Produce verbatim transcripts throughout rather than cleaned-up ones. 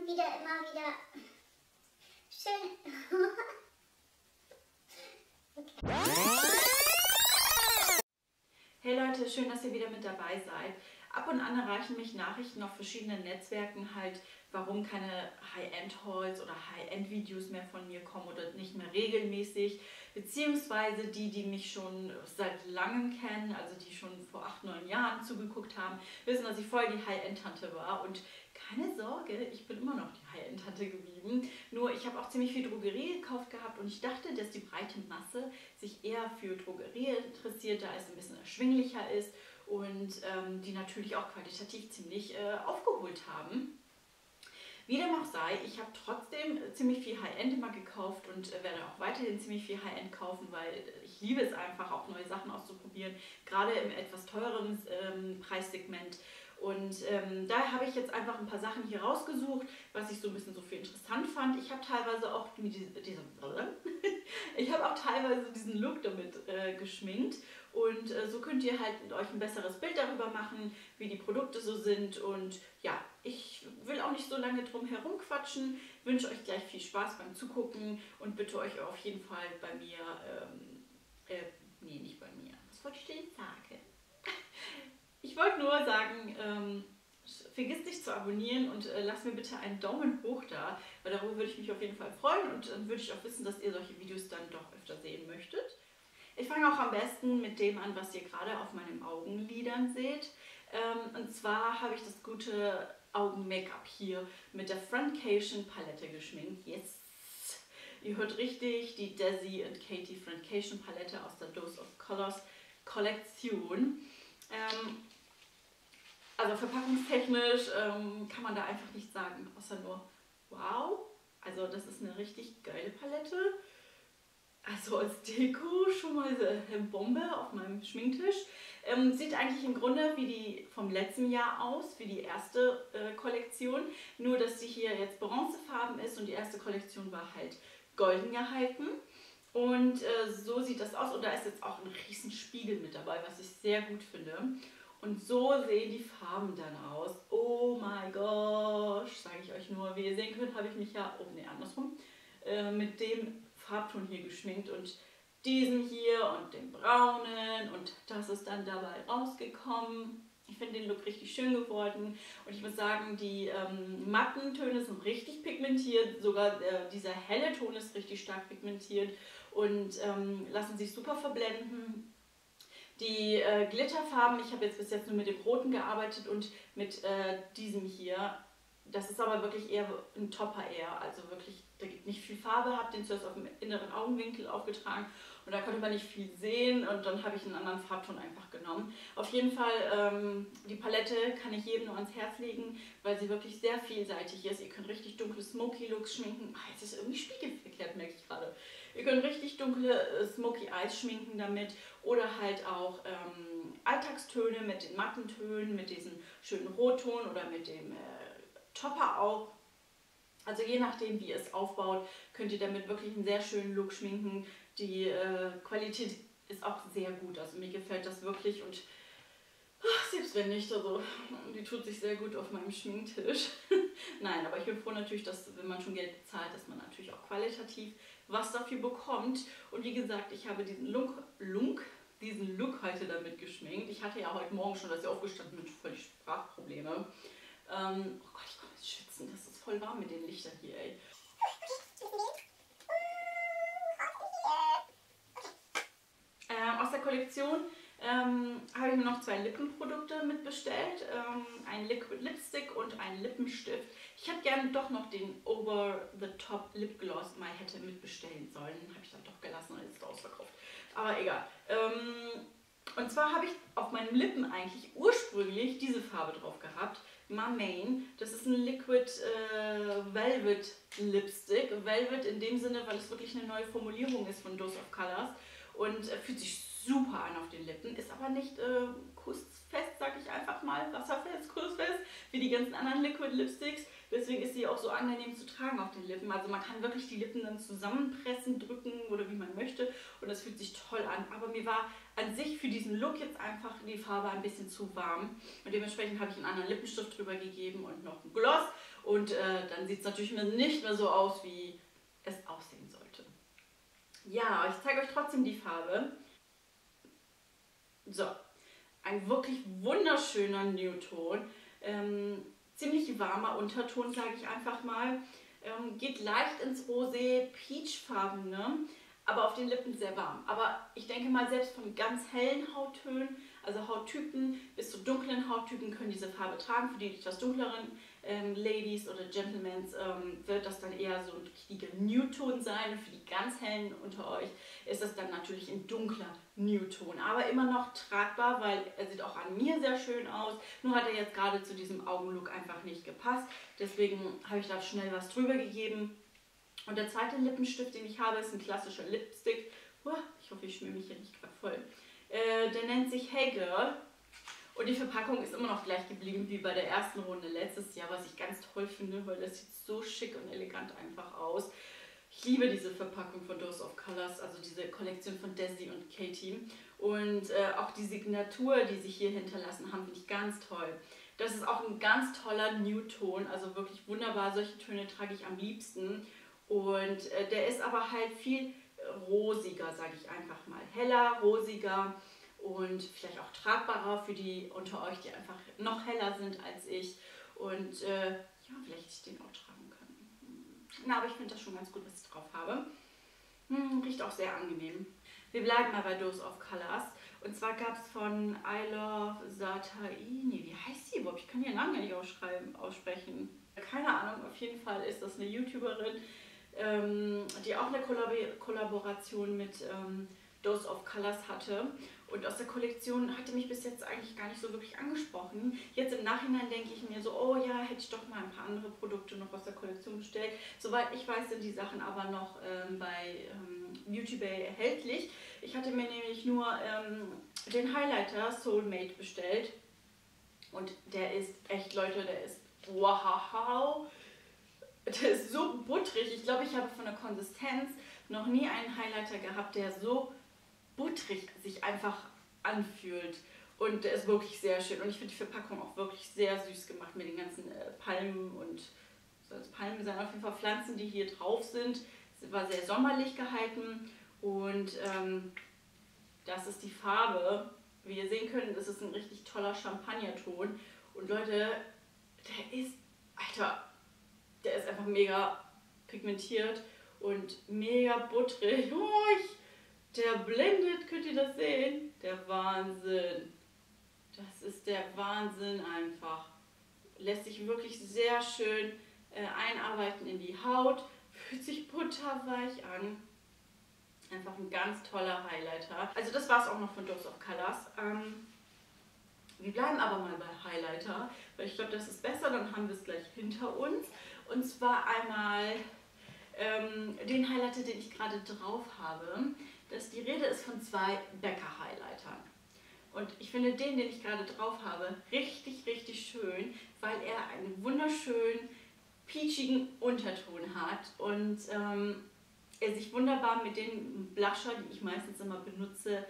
und wieder immer wieder schön. Okay. Hey Leute, schön, dass ihr wieder mit dabei seid. Ab und an erreichen mich Nachrichten auf verschiedenen Netzwerken halt, warum keine High-End-Hauls oder High-End-Videos mehr von mir kommen oder nicht mehr regelmäßig, beziehungsweise die, die mich schon seit langem kennen, also die schon vor acht, neun Jahren zugeguckt haben, wissen, dass ich voll die High-End-Tante war. Und keine Sorge, ich bin immer noch die High-End-Tante geblieben, nur ich habe auch ziemlich viel Drogerie gekauft gehabt und ich dachte, dass die breite Masse sich eher für Drogerie interessiert, da es ein bisschen erschwinglicher ist und ähm, die natürlich auch qualitativ ziemlich äh, aufgeholt haben. Wie dem auch sei, ich habe trotzdem ziemlich viel High-End immer gekauft und werde auch weiterhin ziemlich viel High-End kaufen, weil ich liebe es einfach, auch neue Sachen auszuprobieren, gerade im etwas teureren ähm, Preissegment. Und ähm, da habe ich jetzt einfach ein paar Sachen hier rausgesucht, was ich so ein bisschen so für interessant fand. Ich habe teilweise auch diesen, diesen ich habe auch teilweise diesen Look damit äh, geschminkt und äh, so könnt ihr halt mit euch ein besseres Bild darüber machen, wie die Produkte so sind. Und ja, ich will auch nicht so lange drum herum quatschen, wünsche euch gleich viel Spaß beim Zugucken und bitte euch auf jeden Fall bei mir, ähm, äh, nee, nicht bei mir, was wollte ich denn sagen? Ich wollte nur sagen, ähm, vergiss nicht zu abonnieren und äh, lasst mir bitte einen Daumen hoch da, weil darüber würde ich mich auf jeden Fall freuen und dann äh, würde ich auch wissen, dass ihr solche Videos dann doch öfter sehen möchtet. Ich fange auch am besten mit dem an, was ihr gerade auf meinen Augenlidern seht. Ähm, und zwar habe ich das gute Augen-Make-up hier mit der Frontcation Palette geschminkt. Yes! Ihr hört richtig, die Desi und Katie Frontcation Palette aus der Dose of Colors Kollektion. Ähm, also verpackungstechnisch ähm, kann man da einfach nichts sagen, außer nur wow. Also das ist eine richtig geile Palette. Also als Deko schon mal eine Bombe auf meinem Schminktisch. Ähm, sieht eigentlich im Grunde wie die vom letzten Jahr aus, wie die erste äh, Kollektion. Nur, dass die hier jetzt bronzefarben ist und die erste Kollektion war halt golden gehalten. Und äh, so sieht das aus und da ist jetzt auch ein riesen Spiegel mit dabei, was ich sehr gut finde. Und so sehen die Farben dann aus. Oh my gosh, sage ich euch nur. Wie ihr sehen könnt, habe ich mich ja, oh ne, andersrum, äh, mit dem Farbton hier geschminkt und diesen hier und den braunen und das ist dann dabei rausgekommen. Ich finde den Look richtig schön geworden und ich muss sagen, die ähm, matten Töne sind richtig pigmentiert, sogar äh, dieser helle Ton ist richtig stark pigmentiert und ähm, lassen sich super verblenden. Die äh, Glitterfarben, ich habe jetzt bis jetzt nur mit dem roten gearbeitet und mit äh, diesem hier. Das ist aber wirklich eher ein Topper eher, also wirklich, da gibt nicht viel Farbe, habe den zuerst auf dem inneren Augenwinkel aufgetragen und da konnte man nicht viel sehen und dann habe ich einen anderen Farbton einfach genommen. Auf jeden Fall, ähm, die Palette kann ich jedem nur ans Herz legen, weil sie wirklich sehr vielseitig ist. Ihr könnt richtig dunkle Smoky Looks schminken. Ah, jetzt ist irgendwie spiegelverkehrt, merke ich gerade. Ihr könnt richtig dunkle äh, Smoky Eyes schminken damit oder halt auch ähm, Alltagstöne mit den matten Tönen, mit diesem schönen Rotton oder mit dem... Äh, Topper auch, also je nachdem wie ihr es aufbaut, könnt ihr damit wirklich einen sehr schönen Look schminken. Die äh, Qualität ist auch sehr gut, also mir gefällt das wirklich und ach, selbst wenn nicht, also die tut sich sehr gut auf meinem Schminktisch. Nein, aber ich bin froh natürlich, dass wenn man schon Geld bezahlt, dass man natürlich auch qualitativ was dafür bekommt. Und wie gesagt, ich habe diesen Look, Look, diesen Look heute damit geschminkt. Ich hatte ja heute Morgen schon, dass ich aufgestanden bin, völlig Sprachprobleme. Ähm, oh Gott, ich komme jetzt schwitzen. Das ist voll warm mit den Lichtern hier, ey. Ähm, aus der Kollektion ähm, habe ich mir noch zwei Lippenprodukte mitbestellt. Ähm, ein Liquid Lipstick und einen Lippenstift. Ich habe gerne doch noch den Over-the-Top Lip Gloss mal hätte mitbestellen sollen. Habe ich dann doch gelassen und ist ausverkauft. Aber egal. Ähm, und zwar habe ich auf meinen Lippen eigentlich ursprünglich diese Farbe drauf gehabt. Marmain, das ist ein Liquid äh, Velvet Lipstick. Velvet in dem Sinne, weil es wirklich eine neue Formulierung ist von Dose of Colors und äh, fühlt sich super an auf den Lippen, ist aber nicht äh, kussfest, sag ich einfach mal, wasserfest, kussfest, wie die ganzen anderen Liquid Lipsticks. Deswegen ist sie auch so angenehm zu tragen auf den Lippen. Also man kann wirklich die Lippen dann zusammenpressen, drücken oder wie man möchte. Und das fühlt sich toll an. Aber mir war an sich für diesen Look jetzt einfach die Farbe ein bisschen zu warm. Und dementsprechend habe ich einen anderen Lippenstift drüber gegeben und noch einen Gloss. Und äh, dann sieht es natürlich nicht mehr so aus, wie es aussehen sollte. Ja, ich zeige euch trotzdem die Farbe. So, ein wirklich wunderschöner Nude-Ton. Ähm, ziemlich warmer Unterton, sage ich einfach mal. Ähm, geht leicht ins Rosé-Peach-Farbene, aber auf den Lippen sehr warm. Aber ich denke mal, selbst von ganz hellen Hauttönen, also Hauttypen bis zu dunklen Hauttypen, können diese Farbe tragen. Für die etwas dunkleren ähm, Ladies oder Gentlemans ähm, wird das dann eher so ein richtiger Nude-Ton sein. Und für die ganz hellen unter euch ist das dann natürlich ein dunkler Nude-Ton. Aber immer noch tragbar, weil er sieht auch an mir sehr schön aus. Nur hat er jetzt gerade zu diesem Augenlook einfach nicht gepasst. Deswegen habe ich da schnell was drüber gegeben. Und der zweite Lippenstift, den ich habe, ist ein klassischer Lipstick. Ich hoffe, ich schmier mich hier nicht gerade voll. Der nennt sich Hey Girl. Und die Verpackung ist immer noch gleich geblieben wie bei der ersten Runde letztes Jahr, was ich ganz toll finde, weil das sieht so schick und elegant einfach aus. Ich liebe diese Verpackung von Dose of Colors, also diese Kollektion von Desi und Katie. Und äh, auch die Signatur, die sie hier hinterlassen haben, finde ich ganz toll. Das ist auch ein ganz toller Nude-Ton, also wirklich wunderbar. Solche Töne trage ich am liebsten. Und äh, der ist aber halt viel rosiger, sage ich einfach mal. Heller, rosiger und vielleicht auch tragbarer für die unter euch, die einfach noch heller sind als ich. Und äh, ja, vielleicht hätte ich den auch tragen können. Na, aber ich finde das schon ganz gut, was ich drauf habe. Hm, riecht auch sehr angenehm. Wir bleiben mal bei Dose of Colors. Und zwar gab es von I Love Sataini. Wie heißt sie überhaupt? Ich kann ihren Namen gar nicht ausschreiben, aussprechen. Keine Ahnung, auf jeden Fall ist das eine YouTuberin, die auch eine Kollab Kollaboration mit ähm, Dose of Colors hatte. Und aus der Kollektion hatte mich bis jetzt eigentlich gar nicht so wirklich angesprochen. Jetzt im Nachhinein denke ich mir so, oh ja, hätte ich doch mal ein paar andere Produkte noch aus der Kollektion bestellt. Soweit ich weiß, sind die Sachen aber noch ähm, bei ähm, Beauty Bay erhältlich. Ich hatte mir nämlich nur ähm, den Highlighter Soulmate bestellt. Und der ist echt, Leute, der ist wow. Der ist so butterig. Ich glaube, ich habe von der Konsistenz noch nie einen Highlighter gehabt, der so butterig sich einfach anfühlt. Und der ist wirklich sehr schön. Und ich finde die Verpackung auch wirklich sehr süß gemacht mit den ganzen äh, Palmen und also Palmen sind auf jeden Fall Pflanzen, die hier drauf sind. Sie war sehr sommerlich gehalten. Und ähm, das ist die Farbe. Wie ihr sehen könnt, das ist ein richtig toller Champagnerton. Und Leute, der ist, Alter, der ist einfach mega pigmentiert und mega butterig. Oh, ich, der blendet, könnt ihr das sehen? Der Wahnsinn. Das ist der Wahnsinn einfach. Lässt sich wirklich sehr schön äh, einarbeiten in die Haut. Fühlt sich butterweich an. Einfach ein ganz toller Highlighter. Also das war es auch noch von Dose of Colors. Ähm, wir bleiben aber mal bei Highlighter, weil ich glaube, das ist besser. Dann haben wir es gleich hinter uns. Und zwar einmal ähm, den Highlighter, den ich gerade drauf habe. Das, die Rede ist von zwei Becca-Highlightern. Und ich finde den, den ich gerade drauf habe, richtig, richtig schön, weil er einen wunderschönen, peachigen Unterton hat. Und ähm, er sich wunderbar mit den Blusher, die ich meistens immer benutze,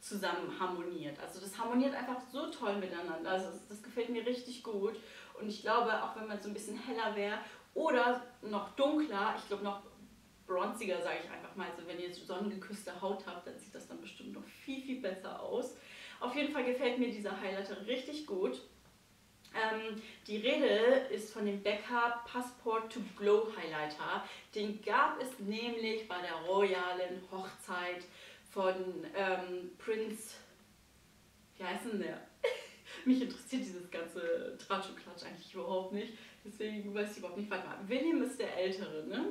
zusammen harmoniert. Also das harmoniert einfach so toll miteinander. Also das, das gefällt mir richtig gut. Und ich glaube, auch wenn man so ein bisschen heller wäre oder noch dunkler, ich glaube noch bronziger, sage ich einfach mal, also wenn ihr jetzt sonnengeküsste Haut habt, dann sieht das dann bestimmt noch viel, viel besser aus. Auf jeden Fall gefällt mir dieser Highlighter richtig gut. Ähm, die Rede ist von dem Becca Passport to Glow Highlighter. Den gab es nämlich bei der royalen Hochzeit von ähm, Prince, wie heißt denn der? Mich interessiert dieses ganze Tratsch und Klatsch eigentlich überhaupt nicht. Deswegen weiß ich überhaupt nicht, warte mal. William ist der Ältere, ne?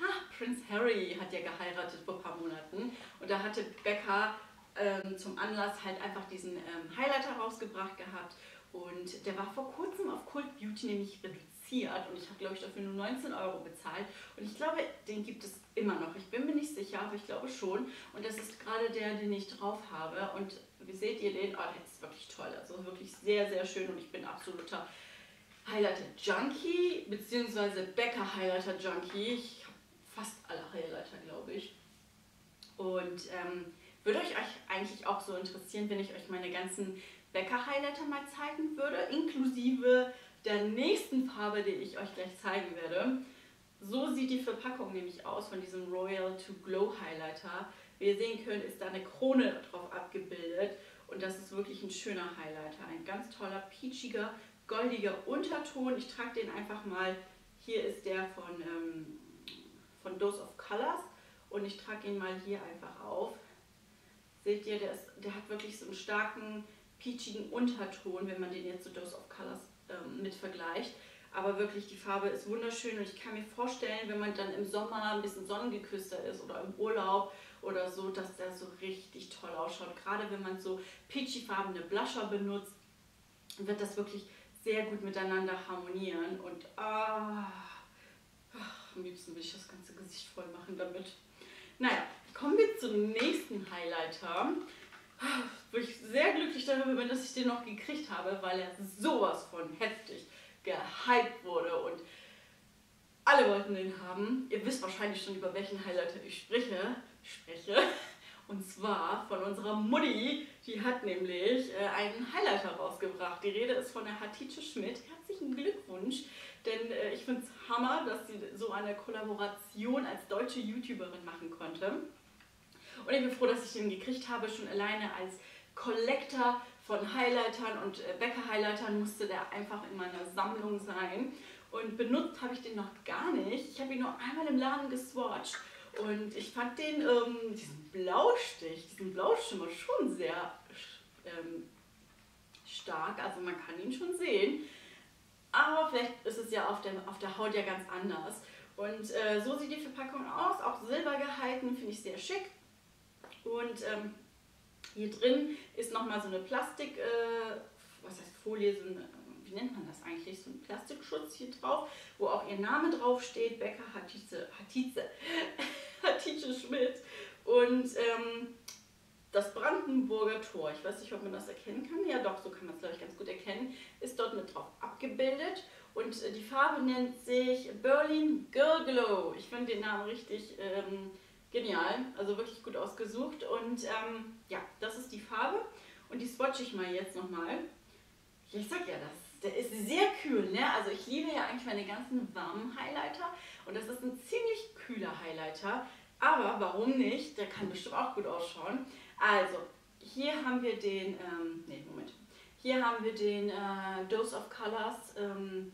Ha, Prince Harry hat ja geheiratet vor ein paar Monaten. Und da hatte Becca ähm, zum Anlass halt einfach diesen ähm, Highlighter rausgebracht gehabt. Und der war vor kurzem auf Cultbeauty nämlich reduziert. Und ich habe, glaube ich, dafür nur neunzehn Euro bezahlt. Und ich glaube, den gibt es immer noch. Ich bin mir nicht sicher, aber ich glaube schon. Und das ist gerade der, den ich drauf habe. Und wie seht ihr den? Oh, der ist wirklich toll. Also wirklich sehr, sehr schön. Und ich bin absoluter Highlighter Junkie, beziehungsweise Becca Highlighter Junkie. Ich habe fast alle Highlighter, glaube ich. Und ähm, würde euch eigentlich auch so interessieren, wenn ich euch meine ganzen Becca Highlighter mal zeigen würde, inklusive der nächsten Farbe, die ich euch gleich zeigen werde. So sieht die Verpackung nämlich aus von diesem Royal to Glow Highlighter. Wie ihr sehen könnt, ist da eine Krone drauf abgebildet und das ist wirklich ein schöner Highlighter. Ein ganz toller, peachiger, goldiger Unterton. Ich trage den einfach mal, hier ist der von, ähm, von Dose of Colors und ich trage ihn mal hier einfach auf. Seht ihr, der, ist, der hat wirklich so einen starken, peachigen Unterton, wenn man den jetzt zu so Dose of Colors ähm, mit vergleicht. Aber wirklich, die Farbe ist wunderschön und ich kann mir vorstellen, wenn man dann im Sommer ein bisschen sonnengeküsster ist oder im Urlaub oder so, dass der so richtig toll ausschaut. Gerade wenn man so peachy-farbene Blusher benutzt, wird das wirklich sehr gut miteinander harmonieren. Und ah, ach, am liebsten will ich das ganze Gesicht voll machen damit. Naja, kommen wir zum nächsten Highlighter. Bin ich sehr glücklich darüber bin, dass ich den noch gekriegt habe, weil er sowas von heftig gehypt wurde und alle wollten den haben. Ihr wisst wahrscheinlich schon, über welchen Highlighter ich spreche. spreche. Und zwar von unserer Mutti. Die hat nämlich äh, einen Highlighter rausgebracht. Die Rede ist von der Hatice Schmidt. Herzlichen Glückwunsch, denn äh, ich finde es Hammer, dass sie so eine Kollaboration als deutsche YouTuberin machen konnte. Und ich bin froh, dass ich den gekriegt habe, schon alleine als Collector von Highlightern und Becca-Highlightern musste der einfach in meiner Sammlung sein. Und benutzt habe ich den noch gar nicht. Ich habe ihn nur einmal im Laden geswatcht. Und ich fand den, ähm, diesen Blaustich, diesen Blauschimmer schon sehr ähm, stark. Also man kann ihn schon sehen. Aber vielleicht ist es ja auf der, auf der Haut ja ganz anders. Und äh, so sieht die Verpackung aus. Auch silber gehalten, finde ich sehr schick. Und ähm, hier drin ist nochmal so eine Plastik, äh, was heißt Folie, so eine, wie nennt man das eigentlich, so ein Plastikschutz hier drauf, wo auch ihr Name drauf steht, Becca Hatice, Hatice, Hatice Schmidt und ähm, das Brandenburger Tor, ich weiß nicht, ob man das erkennen kann, ja doch, so kann man es glaube ich ganz gut erkennen, ist dort mit drauf abgebildet und äh, die Farbe nennt sich Berlin Girl Glow. Ich finde den Namen richtig ähm, genial, also wirklich gut ausgesucht und ähm, ja, das ist die Farbe und die swatche ich mal jetzt nochmal. Ich sag ja, das, der ist sehr kühl, ne? Also ich liebe ja eigentlich meine ganzen warmen Highlighter und das ist ein ziemlich kühler Highlighter, aber warum nicht? Der kann bestimmt auch gut ausschauen. Also, hier haben wir den, ähm, nee, Moment, hier haben wir den äh, Dose of Colors ähm,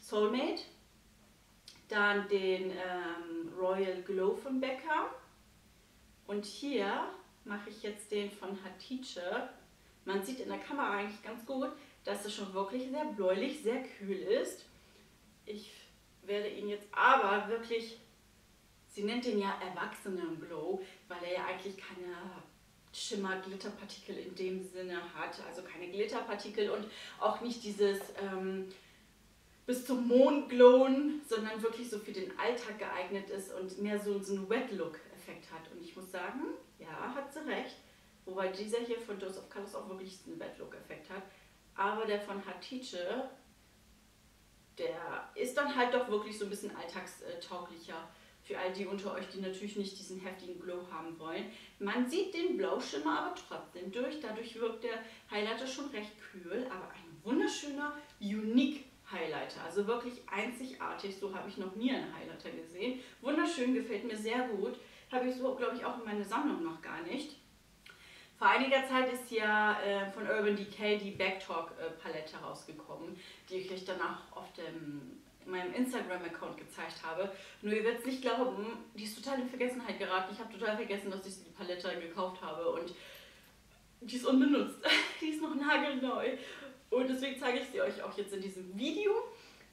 Soulmate. Dann den ähm, Royal Glow von Becca. Und hier mache ich jetzt den von Hatice. Man sieht in der Kamera eigentlich ganz gut, dass es schon wirklich sehr bläulich, sehr kühl ist. Ich werde ihn jetzt aber wirklich, sie nennt ihn ja Erwachsenen-Glow, weil er ja eigentlich keine Schimmer-Glitterpartikel in dem Sinne hat. Also keine Glitterpartikel und auch nicht dieses... Ähm, bis zum Mond glowen, sondern wirklich so für den Alltag geeignet ist und mehr so, so einen Wet-Look-Effekt hat. Und ich muss sagen, ja, hat sie recht. Wobei dieser hier von Dose of Colors auch wirklich einen Wet-Look-Effekt hat. Aber der von Hatice, der ist dann halt doch wirklich so ein bisschen alltagstauglicher. Für all die unter euch, die natürlich nicht diesen heftigen Glow haben wollen. Man sieht den Blauschimmer aber trotzdem durch. Dadurch wirkt der Highlighter schon recht kühl, aber ein wunderschöner, unique Highlighter, also wirklich einzigartig, so habe ich noch nie einen Highlighter gesehen. Wunderschön, gefällt mir sehr gut, habe ich so, glaube ich, auch in meiner Sammlung noch gar nicht. Vor einiger Zeit ist ja äh, von Urban Decay die Backtalk äh, Palette rausgekommen, die ich euch danach auf dem, in meinem Instagram-Account gezeigt habe. Nur ihr werdet es nicht glauben, die ist total in Vergessenheit geraten. Ich habe total vergessen, dass ich die Palette gekauft habe und die ist unbenutzt. Die ist noch nagelneu. Und deswegen zeige ich sie euch auch jetzt in diesem Video,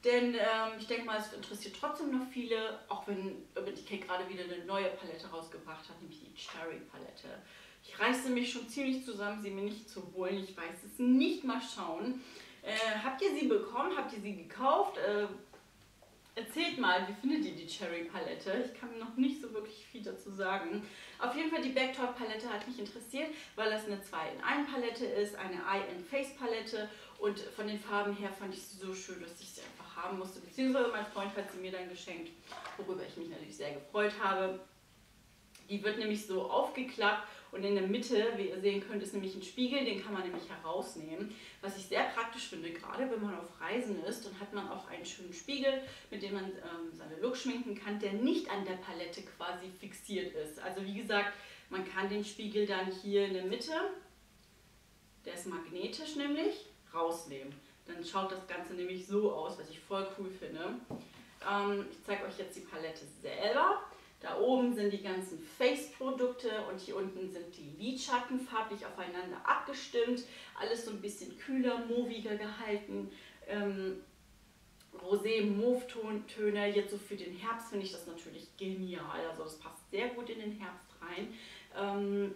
denn ähm, ich denke mal, es interessiert trotzdem noch viele, auch wenn Urban Decay gerade wieder eine neue Palette rausgebracht hat, nämlich die Cherry Palette. Ich reiße mich schon ziemlich zusammen, sie mir nicht zu holen, ich weiß es nicht, mal schauen. Äh, habt ihr sie bekommen? Habt ihr sie gekauft? Äh, erzählt mal, wie findet ihr die Cherry Palette? Ich kann noch nicht so wirklich viel dazu sagen. Auf jeden Fall, die Backtalk Palette hat mich interessiert, weil das eine zwei in eins Palette ist, eine Eye and Face Palette Und von den Farben her fand ich sie so schön, dass ich sie einfach haben musste. Beziehungsweise mein Freund hat sie mir dann geschenkt, worüber ich mich natürlich sehr gefreut habe. Die wird nämlich so aufgeklappt und in der Mitte, wie ihr sehen könnt, ist nämlich ein Spiegel, den kann man nämlich herausnehmen. Was ich sehr praktisch finde, gerade wenn man auf Reisen ist, dann hat man auch einen schönen Spiegel, mit dem man ähm, seine Look schminken kann, der nicht an der Palette quasi fixiert ist. Also wie gesagt, man kann den Spiegel dann hier in der Mitte, der ist magnetisch nämlich, rausnehmen. Dann schaut das Ganze nämlich so aus, was ich voll cool finde. Ähm, ich zeige euch jetzt die Palette selber. Da oben sind die ganzen Face-Produkte und hier unten sind die Lidschatten farblich aufeinander abgestimmt. Alles so ein bisschen kühler, moviger gehalten. Ähm, Rosé-Mauve-Töne, jetzt so für den Herbst finde ich das natürlich genial. Also das passt sehr gut in den Herbst rein. Ähm,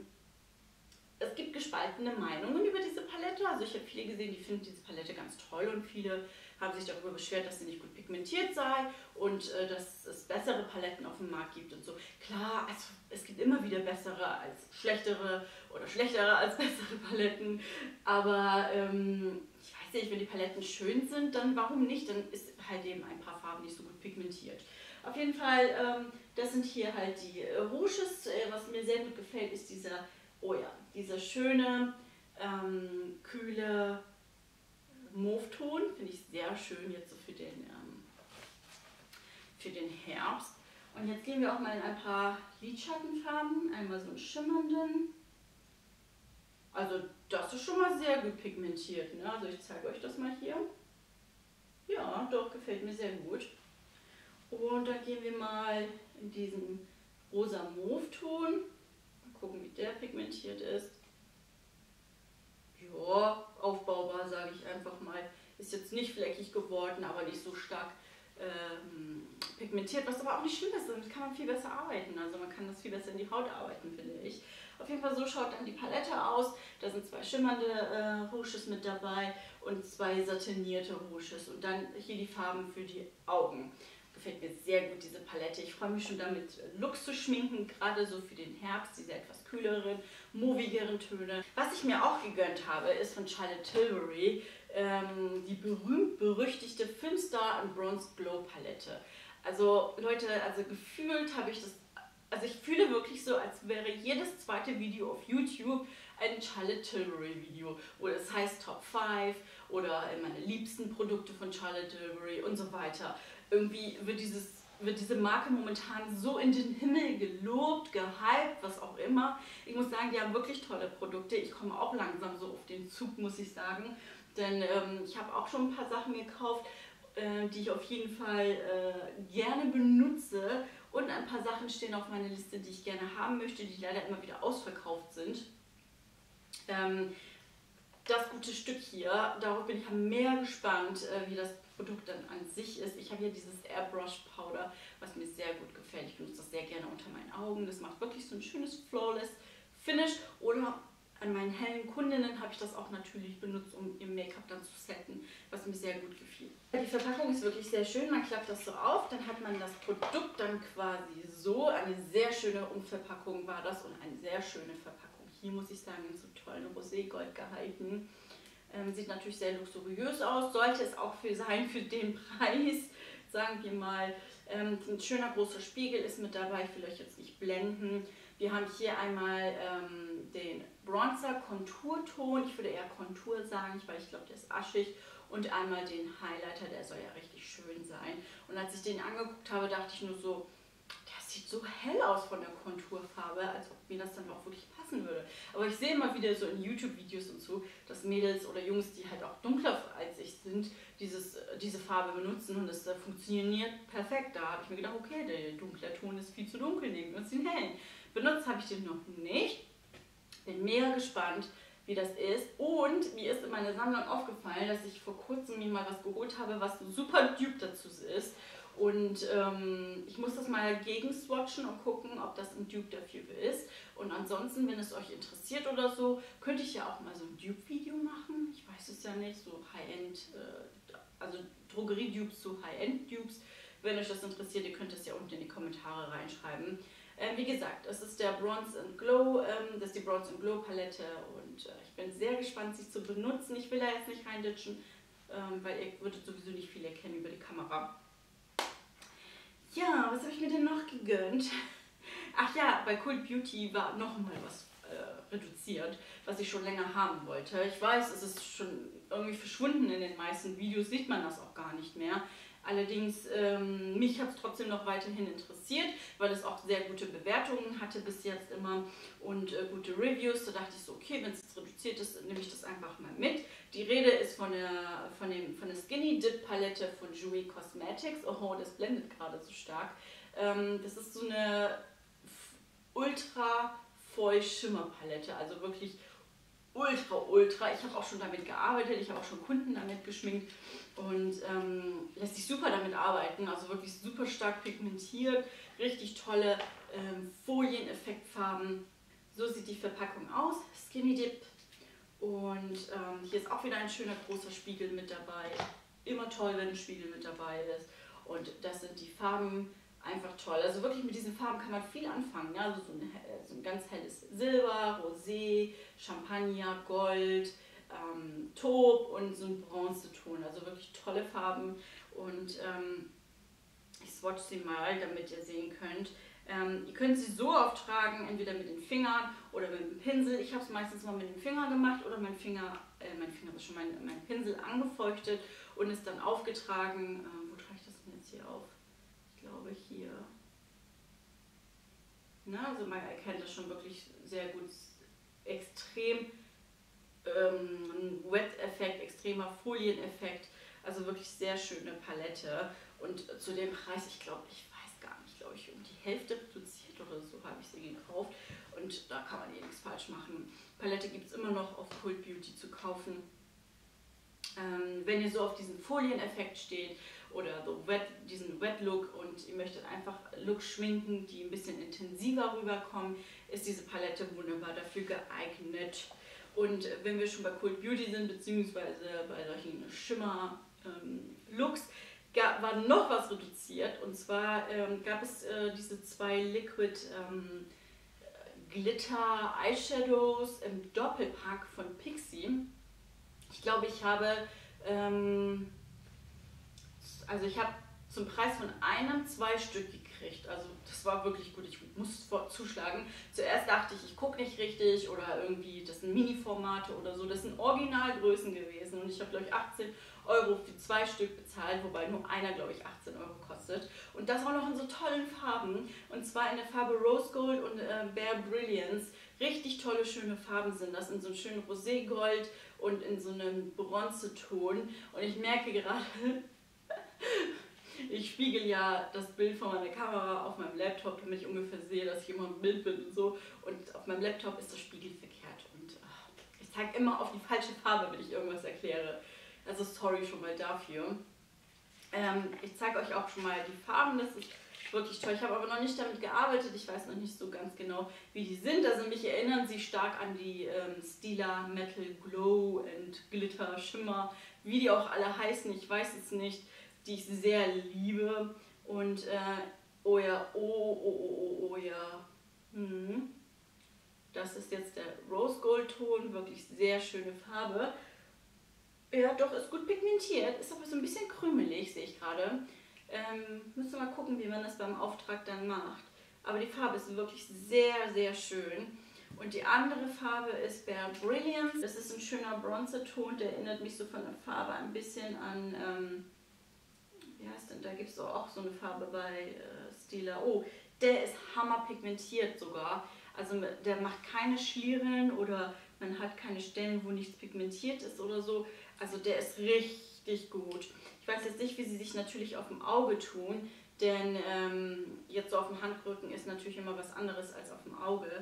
es gibt gespaltene Meinungen über diese Palette. Also ich habe viele gesehen, die finden diese Palette ganz toll und viele haben sich darüber beschwert, dass sie nicht gut pigmentiert sei und äh, dass es bessere Paletten auf dem Markt gibt und so. Klar, also es gibt immer wieder bessere als schlechtere oder schlechtere als bessere Paletten, aber ähm, ich weiß nicht, wenn die Paletten schön sind, dann warum nicht? Dann ist halt eben ein paar Farben nicht so gut pigmentiert. Auf jeden Fall, ähm, das sind hier halt die äh, Rouges. Äh, was mir sehr gut gefällt, ist dieser, oh ja, dieser schöne, ähm, kühle Mauve-Ton, finde ich sehr schön jetzt so für den, ähm, für den Herbst. Und jetzt gehen wir auch mal in ein paar Lidschattenfarben, einmal so einen schimmernden. Also das ist schon mal sehr gut pigmentiert, ne? Also ich zeige euch das mal hier. Ja, doch, gefällt mir sehr gut. Und dann gehen wir mal in diesen rosa Mauve-Ton. Mal gucken, wie der pigmentiert ist. Ja, aufbaubar, sage ich einfach mal. Ist jetzt nicht fleckig geworden, aber nicht so stark ähm, pigmentiert, was aber auch nicht schlimm ist. Damit kann man viel besser arbeiten. Also man kann das viel besser in die Haut arbeiten, finde ich. Auf jeden Fall, so schaut dann die Palette aus. Da sind zwei schimmernde äh, Rouges mit dabei und zwei satinierte Rouges. Und dann hier die Farben für die Augen. Gefällt mir sehr gut, diese Palette. Ich freue mich schon damit, Looks zu schminken, gerade so für den Herbst, diese etwas kühleren, movigeren Töne. Was ich mir auch gegönnt habe, ist von Charlotte Tilbury ähm, die berühmt-berüchtigte Filmstar und Bronze Glow Palette. Also Leute, also gefühlt habe ich das, also ich fühle wirklich so, als wäre jedes zweite Video auf YouTube ein Charlotte Tilbury Video, wo es heißt Top fünf oder meine liebsten Produkte von Charlotte Tilbury und so weiter. Irgendwie wird, dieses, wird diese Marke momentan so in den Himmel gelobt, gehypt, was auch immer. Ich muss sagen, die haben wirklich tolle Produkte. Ich komme auch langsam so auf den Zug, muss ich sagen. Denn ähm, ich habe auch schon ein paar Sachen gekauft, äh, die ich auf jeden Fall äh, gerne benutze. Und ein paar Sachen stehen auf meiner Liste, die ich gerne haben möchte, die leider immer wieder ausverkauft sind. Ähm, das gute Stück hier, darauf bin ich mehr gespannt, äh, wie das Produkt dann an sich ist. Ich habe hier dieses Airbrush Powder, was mir sehr gut gefällt. Ich benutze das sehr gerne unter meinen Augen. Das macht wirklich so ein schönes flawless Finish. Oder an meinen hellen Kundinnen habe ich das auch natürlich benutzt, um ihr Make-up dann zu setten, was mir sehr gut gefiel. Die Verpackung ist wirklich sehr schön. Man klappt das so auf, dann hat man das Produkt dann quasi so. Eine sehr schöne Umverpackung war das und eine sehr schöne Verpackung. Hier muss ich sagen, in so tollen Rosé-Gold gehalten. Ähm, sieht natürlich sehr luxuriös aus, sollte es auch für sein, für den Preis, sagen wir mal. Ähm, ein schöner großer Spiegel ist mit dabei, ich will euch jetzt nicht blenden. Wir haben hier einmal ähm, den Bronzer-Konturton, ich würde eher Kontur sagen, weil ich glaube, der ist aschig. Und einmal den Highlighter, der soll ja richtig schön sein. Und als ich den angeguckt habe, dachte ich nur so, das sieht so hell aus von der Konturfarbe, als ob mir das dann auch wirklich passen würde. Aber ich sehe immer wieder so in YouTube-Videos und so, dass Mädels oder Jungs, die halt auch dunkler als ich sind, dieses, diese Farbe benutzen und das funktioniert perfekt. Da habe ich mir gedacht, okay, der dunkle Ton ist viel zu dunkel, nehmen wir uns den hellen. Benutzt habe ich den noch nicht. Bin mega gespannt, wie das ist. Und mir ist in meiner Sammlung aufgefallen, dass ich vor kurzem mir mal was geholt habe, was super dupe dazu ist. Und ähm, ich muss das mal gegen swatchen und gucken, ob das ein Dupe dafür ist. Und ansonsten, wenn es euch interessiert oder so, könnte ich ja auch mal so ein Dupe-Video machen. Ich weiß es ja nicht, so High-End, äh, also Drogerie-Dupes zu High-End-Dupes. Wenn euch das interessiert, ihr könnt das ja unten in die Kommentare reinschreiben. Ähm, wie gesagt, es ist der Bronze and Glow, ähm, das ist die Bronze and Glow Palette und äh, ich bin sehr gespannt, sie zu benutzen. Ich will da jetzt nicht reinditschen, ähm, weil ihr würdet sowieso nicht viel erkennen über die Kamera. Ja, was habe ich mir denn noch gegönnt? Ach ja, bei Cultbeauty war nochmal was äh, reduziert, was ich schon länger haben wollte. Ich weiß, es ist schon irgendwie verschwunden in den meisten Videos, sieht man das auch gar nicht mehr. Allerdings, ähm, mich hat es trotzdem noch weiterhin interessiert, weil es auch sehr gute Bewertungen hatte bis jetzt immer und äh, gute Reviews. Da dachte ich so, okay, wenn es jetzt reduziert ist, nehme ich das einfach mal mit. Die Rede ist von der, von dem, von der Skinny Dip Palette von Jouer Cosmetics. Oh, das blendet gerade so stark. Ähm, das ist so eine ultra feucht Schimmerpalette, also wirklich ultra, ultra. Ich habe auch schon damit gearbeitet, ich habe auch schon Kunden damit geschminkt und ähm, lässt sich super damit arbeiten, also wirklich super stark pigmentiert, richtig tolle ähm, Folieneffektfarben. So sieht die Verpackung aus, Skinny Dip. Und ähm, hier ist auch wieder ein schöner großer Spiegel mit dabei. Immer toll, wenn ein Spiegel mit dabei ist. Und das sind die Farben, einfach toll. Also wirklich mit diesen Farben kann man viel anfangen. Ne? Also so ein, so ein ganz helles Silber, Rosé, Champagner, Gold, ähm, Taupe und so ein Bronzeton. Also wirklich tolle Farben. Und ähm, ich swatch sie mal, damit ihr sehen könnt. Ähm, ihr könnt sie so auftragen, entweder mit den Fingern oder mit dem Pinsel. Ich habe es meistens mal mit dem Finger gemacht oder mein Finger, äh, mein Finger ist schon mein, mein Pinsel angefeuchtet und ist dann aufgetragen. Ähm, wo trage ich das denn jetzt hier auf? Ich glaube hier. Na, also man erkennt das schon wirklich sehr gut. Extrem ähm, Wet-Effekt, extremer Folieneffekt. Also wirklich sehr schöne Palette. Und zu dem Preis, ich glaube, ich weiß gar nicht, glaube ich, um die Hälfte reduziert oder so habe ich sie gekauft. Und da kann man eh nichts falsch machen. Palette gibt es immer noch auf Cultbeauty zu kaufen. Ähm, wenn ihr so auf diesen Folieneffekt steht oder so wet, diesen Wet-Look und ihr möchtet einfach Looks schminken, die ein bisschen intensiver rüberkommen, ist diese Palette wunderbar dafür geeignet. Und wenn wir schon bei Cultbeauty sind, beziehungsweise bei solchen Schimmer-Looks, ähm, war noch was reduziert. Und zwar ähm, gab es äh, diese zwei Liquid ähm, Glitter Eyeshadows im Doppelpack von Pixi. Ich glaube, ich habe, ähm, also ich habe zum Preis von einem zwei Stück gekriegt. Also das war wirklich gut. Ich muss zuschlagen. Zuerst dachte ich, ich gucke nicht richtig oder irgendwie, das sind Mini-Formate oder so. Das sind Originalgrößen gewesen und ich habe, glaube ich, achtzehn Euro für zwei Stück bezahlt, wobei nur einer, glaube ich, achtzehn Euro kostet. Und das auch noch in so tollen Farben. Und zwar in der Farbe Rose Gold und äh, Bare Brilliance. Richtig tolle, schöne Farben sind das. In so einem schönen Roségold und in so einem Bronzeton. Und ich merke gerade... Ich spiegel ja das Bild von meiner Kamera auf meinem Laptop, damit ich ungefähr sehe, dass ich immer im Bild bin und so. Und auf meinem Laptop ist das Spiegel verkehrt. Und ach, ich zeige immer auf die falsche Farbe, wenn ich irgendwas erkläre. Also sorry schon mal dafür. Ähm, ich zeige euch auch schon mal die Farben. Das ist wirklich toll. Ich habe aber noch nicht damit gearbeitet. Ich weiß noch nicht so ganz genau, wie die sind. Also mich erinnern sie stark an die ähm, Stila Metal Glow and Glitter Schimmer. Wie die auch alle heißen, ich weiß es nicht. Die ich sehr liebe und äh, oh ja, oh, oh, oh, oh ja, hm. Das ist jetzt der Rose Gold Ton, wirklich sehr schöne Farbe. Ja, doch, ist gut pigmentiert, ist aber so ein bisschen krümelig, sehe ich gerade. Ähm, müssen wir mal gucken, wie man das beim Auftrag dann macht. Aber die Farbe ist wirklich sehr, sehr schön. Und die andere Farbe ist Bare Brilliance. Das ist ein schöner Bronzeton, der erinnert mich so von der Farbe ein bisschen an... Ähm, Wie heißt denn? Da gibt es auch so eine Farbe bei äh, Stila. Oh, der ist hammer pigmentiert sogar. Also der macht keine Schlieren oder man hat keine Stellen, wo nichts pigmentiert ist oder so. Also der ist richtig gut. Ich weiß jetzt nicht, wie sie sich natürlich auf dem Auge tun, denn ähm, jetzt so auf dem Handrücken ist natürlich immer was anderes als auf dem Auge.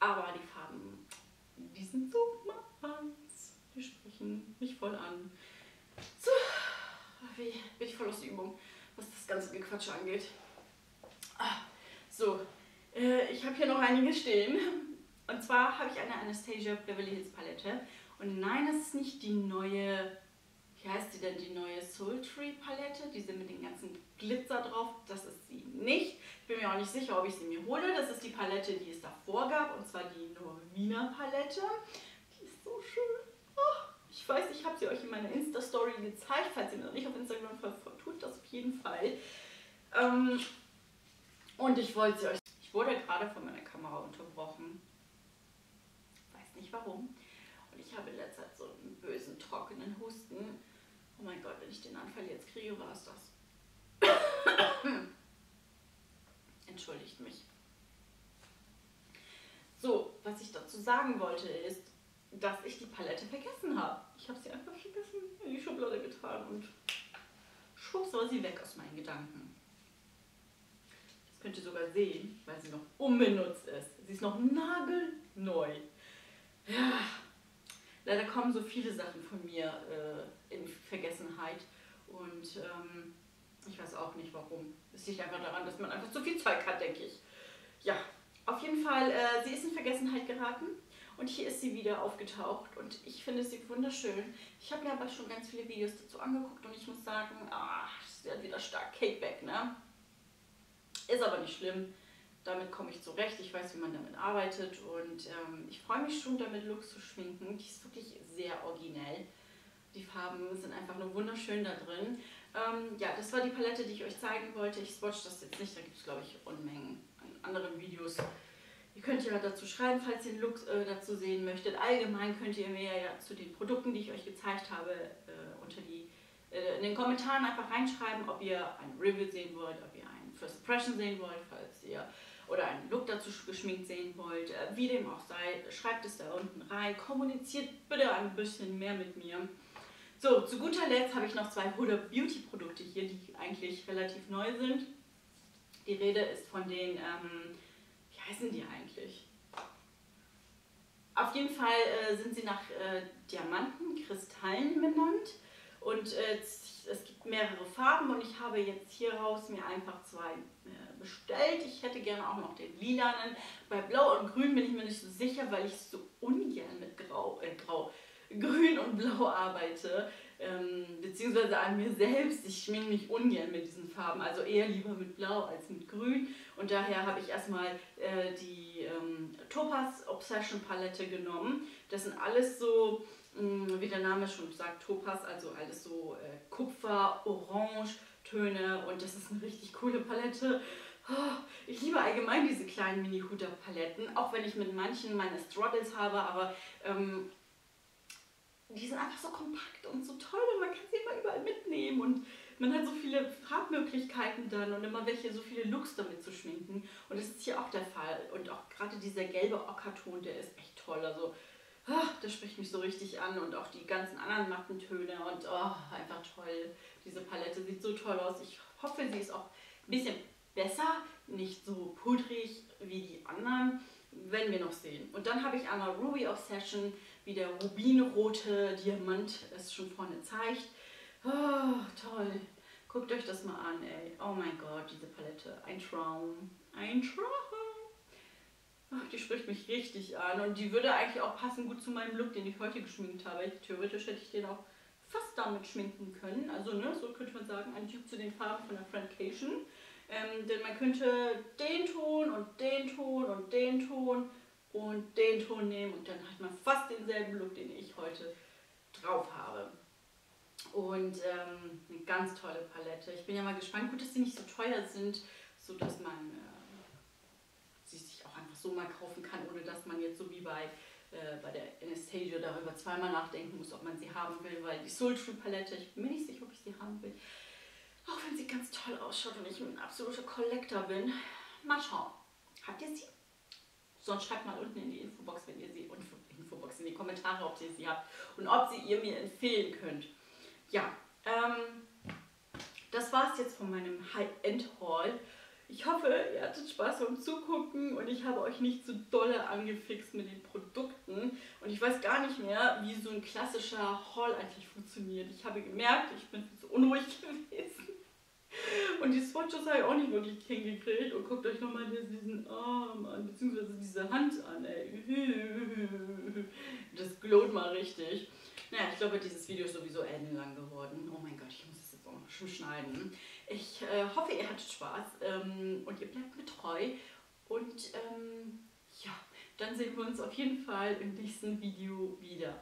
Aber die Farben, die sind so meins. Die sprechen mich voll an. So. Wie, bin ich voll aus der Übung, was das ganze Gequatsche angeht. Ah, so, äh, ich habe hier noch einige stehen. Und zwar habe ich eine Anastasia Beverly Hills Palette. Und nein, das ist nicht die neue, wie heißt die denn, die neue Sultry Palette? Diese mit den ganzen Glitzer drauf, das ist sie nicht. Ich bin mir auch nicht sicher, ob ich sie mir hole. Das ist die Palette, die es davor gab, und zwar die Norvina Palette. Die ist so schön. Oh, ich weiß, ich habe sie euch in meiner Insta-Story gezeigt. Falls ihr mir noch nicht auf Instagram verfolgt, tut das auf jeden Fall. Ähm, und ich wollte sie euch... Ich wurde gerade von meiner Kamera unterbrochen. Weiß nicht warum. Und ich habe in letzter Zeit so einen bösen, trockenen Husten. Oh mein Gott, wenn ich den Anfall jetzt kriege, war es das. Entschuldigt mich. So, was ich dazu sagen wollte ist, dass ich die Palette vergessen habe. Ich habe sie einfach vergessen, in die Schublade getan und schwupps war sie weg aus meinen Gedanken. Das könnt ihr sogar sehen, weil sie noch unbenutzt ist. Sie ist noch nagelneu. Ja, leider kommen so viele Sachen von mir äh, in Vergessenheit und ähm, ich weiß auch nicht warum. Es liegt einfach daran, dass man einfach zu viel Zeug hat, denke ich. Ja, auf jeden Fall, äh, sie ist in Vergessenheit geraten und hier ist sie wieder aufgetaucht und ich finde sie wunderschön. Ich habe mir aber schon ganz viele Videos dazu angeguckt und ich muss sagen, ah, sie hat wieder stark Cakeback, ne? Ist aber nicht schlimm. Damit komme ich zurecht. Ich weiß, wie man damit arbeitet und ähm, ich freue mich schon, damit Looks zu schminken. Die ist wirklich sehr originell. Die Farben sind einfach nur wunderschön da drin. Ähm, ja, das war die Palette, die ich euch zeigen wollte. Ich swatch das jetzt nicht, da gibt es, glaube ich, Unmengen an anderen Videos. Ihr könnt ja dazu schreiben, falls ihr den Look äh, dazu sehen möchtet. Allgemein könnt ihr mir ja zu den Produkten, die ich euch gezeigt habe, äh, unter die, äh, in den Kommentaren einfach reinschreiben, ob ihr ein Review sehen wollt, ob ihr ein First Impression sehen wollt, falls ihr oder einen Look dazu geschminkt sehen wollt. Äh, wie dem auch sei, schreibt es da unten rein. Kommuniziert bitte ein bisschen mehr mit mir. So, zu guter Letzt habe ich noch zwei Huda Beauty Produkte hier, die eigentlich relativ neu sind. Die Rede ist von den, ähm, wie heißen die eigentlich? Auf jeden Fall äh, sind sie nach äh, Diamanten, Kristallen benannt und äh, es gibt mehrere Farben und ich habe jetzt hier raus mir einfach zwei äh, bestellt. Ich hätte gerne auch noch den lilanen. Bei Blau und Grün bin ich mir nicht so sicher, weil ich so ungern mit Grau, äh, Grau, Grün und Blau arbeite, ähm, beziehungsweise an mir selbst. Ich schminke mich ungern mit diesen Farben, also eher lieber mit Blau als mit Grün. Und daher habe ich erstmal äh, die ähm, Topaz Obsession Palette genommen. Das sind alles so, mh, wie der Name schon sagt, Topaz, also alles so äh, Kupfer, Orange, Töne und das ist eine richtig coole Palette. Oh, ich liebe allgemein diese kleinen Mini-Huda-Paletten, auch wenn ich mit manchen meine Struggles habe, aber... Ähm, die sind einfach so kompakt und so toll und man kann sie immer überall mitnehmen und man hat so viele Farbmöglichkeiten dann und immer welche, so viele Looks damit zu schminken und das ist hier auch der Fall und auch gerade dieser gelbe Ockerton, der ist echt toll, also ach, das spricht mich so richtig an und auch die ganzen anderen matten Töne und oh, einfach toll, diese Palette sieht so toll aus, ich hoffe sie ist auch ein bisschen besser, nicht so pudrig wie die anderen, wenn wir noch sehen. Und dann habe ich einmal Ruby Obsession, wie der rubinrote Diamant es schon vorne zeigt. Oh, toll. Guckt euch das mal an, ey. Oh mein Gott, diese Palette. Ein Traum. Ein Traum. Oh, die spricht mich richtig an. Und die würde eigentlich auch passen gut zu meinem Look, den ich heute geschminkt habe. Theoretisch hätte ich den auch fast damit schminken können. Also, ne, so könnte man sagen, ein Typ zu den Farben von der Frontcation. Ähm, denn man könnte den Ton und den Ton und den Ton und den Ton nehmen und dann hat man fast denselben Look, den ich heute drauf habe. Und ähm, eine ganz tolle Palette. Ich bin ja mal gespannt. Gut, dass die nicht so teuer sind, sodass man äh, sie sich auch einfach so mal kaufen kann, ohne dass man jetzt so wie bei, äh, bei der Anastasia darüber zweimal nachdenken muss, ob man sie haben will, weil die Sultry Palette, ich bin mir nicht sicher, ob ich sie haben will. Auch wenn sie ganz toll ausschaut und ich ein absoluter Collector bin. Mal schauen. Habt ihr sie? Sonst schreibt mal unten in die Infobox, wenn ihr sie Infobox in die Kommentare, ob ihr sie habt und ob sie ihr mir empfehlen könnt. Ja, ähm, das war es jetzt von meinem High-End-Haul. Ich hoffe, ihr hattet Spaß beim Zugucken und ich habe euch nicht zu dolle angefixt mit den Produkten. Und ich weiß gar nicht mehr, wie so ein klassischer Haul eigentlich funktioniert. Ich habe gemerkt, ich bin so unruhig gewesen. Und die Swatches habe ich auch nicht wirklich hingekriegt. Und guckt euch nochmal diesen Arm an, beziehungsweise diese Hand an, ey. Das glot mal richtig. Naja, ich glaube, dieses Video ist sowieso ellenlang geworden. Oh mein Gott, ich muss das jetzt auch noch schon schneiden. Ich äh, hoffe, ihr hattet Spaß ähm, und ihr bleibt mir treu. Und ähm, ja, dann sehen wir uns auf jeden Fall im nächsten Video wieder.